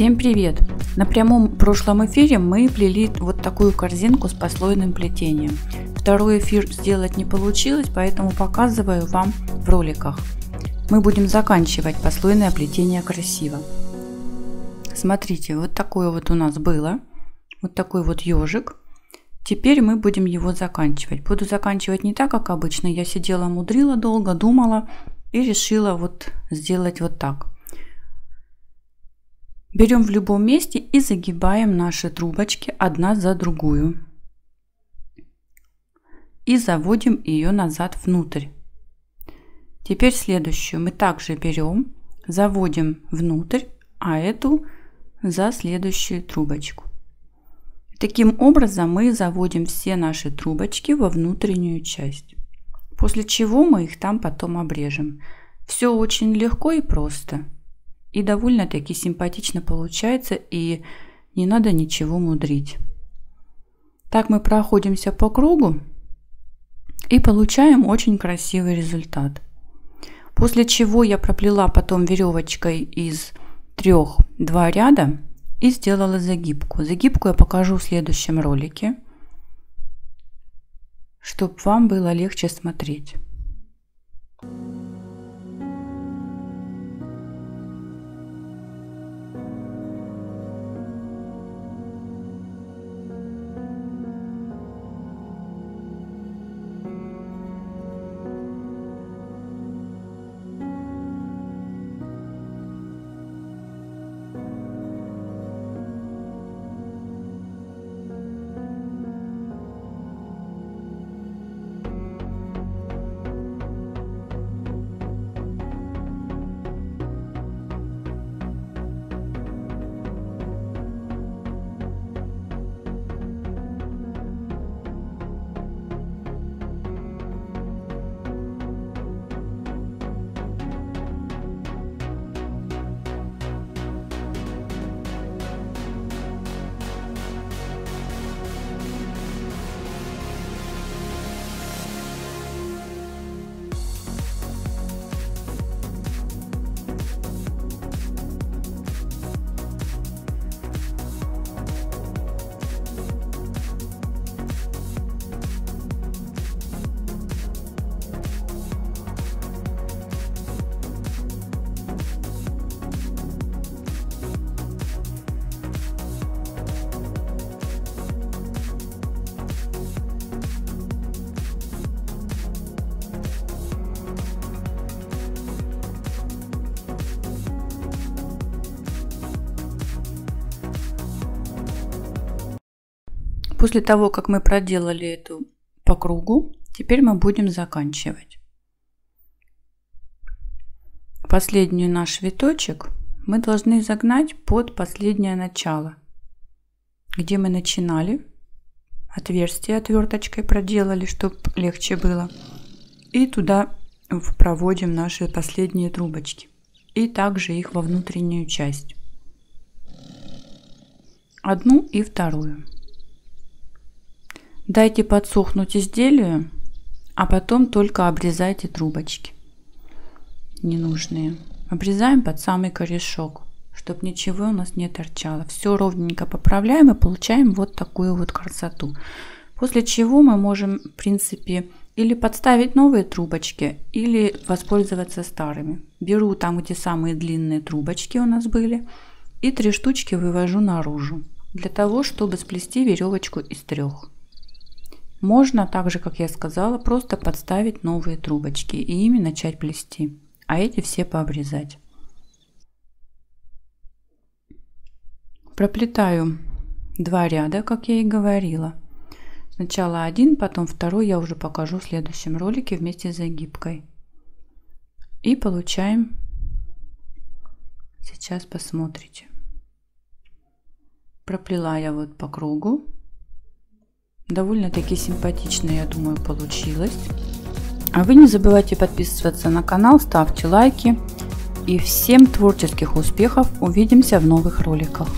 Всем привет! На прямом прошлом эфире мы плели вот такую корзинку с послойным плетением. Второй эфир сделать не получилось, поэтому показываю вам в роликах. Мы будем заканчивать послойное плетение красиво. Смотрите, вот такое вот у нас было. Вот такой вот ежик. Теперь мы будем его заканчивать. Буду заканчивать не так, как обычно. Я сидела, мудрила долго, думала и решила вот сделать вот так. Берем в любом месте и загибаем наши трубочки одна за другую. И заводим ее назад внутрь. Теперь следующую мы также берем, заводим внутрь, а эту за следующую трубочку. Таким образом мы заводим все наши трубочки во внутреннюю часть. После чего мы их там потом обрежем. Все очень легко и просто. И довольно-таки симпатично получается, и не надо ничего мудрить. Так мы проходимся по кругу и получаем очень красивый результат. После чего я проплела потом веревочкой из трех два ряда и сделала загибку. Загибку я покажу в следующем ролике, чтобы вам было легче смотреть. После того, как мы проделали эту по кругу, теперь мы будем заканчивать. Последний наш виточек мы должны загнать под последнее начало, где мы начинали. Отверстие отверточкой проделали, чтобы легче было. И туда проводим наши последние трубочки. И также их во внутреннюю часть. Одну и вторую. Дайте подсохнуть изделию, а потом только обрезайте трубочки ненужные. Обрезаем под самый корешок, чтобы ничего у нас не торчало. Все ровненько поправляем и получаем вот такую вот красоту. После чего мы можем, в принципе, или подставить новые трубочки, или воспользоваться старыми. Беру там, где самые длинные трубочки у нас были, и 3 штучки вывожу наружу, для того, чтобы сплести веревочку из 3. Можно также, как я сказала, просто подставить новые трубочки и ими начать плести, а эти все пообрезать. Проплетаю 2 ряда, как я и говорила. Сначала один, потом второй я уже покажу в следующем ролике вместе с загибкой. И получаем, сейчас посмотрите. Проплела я вот по кругу. Довольно-таки симпатично, я думаю, получилось. А вы не забывайте подписываться на канал, ставьте лайки. И всем творческих успехов! Увидимся в новых роликах!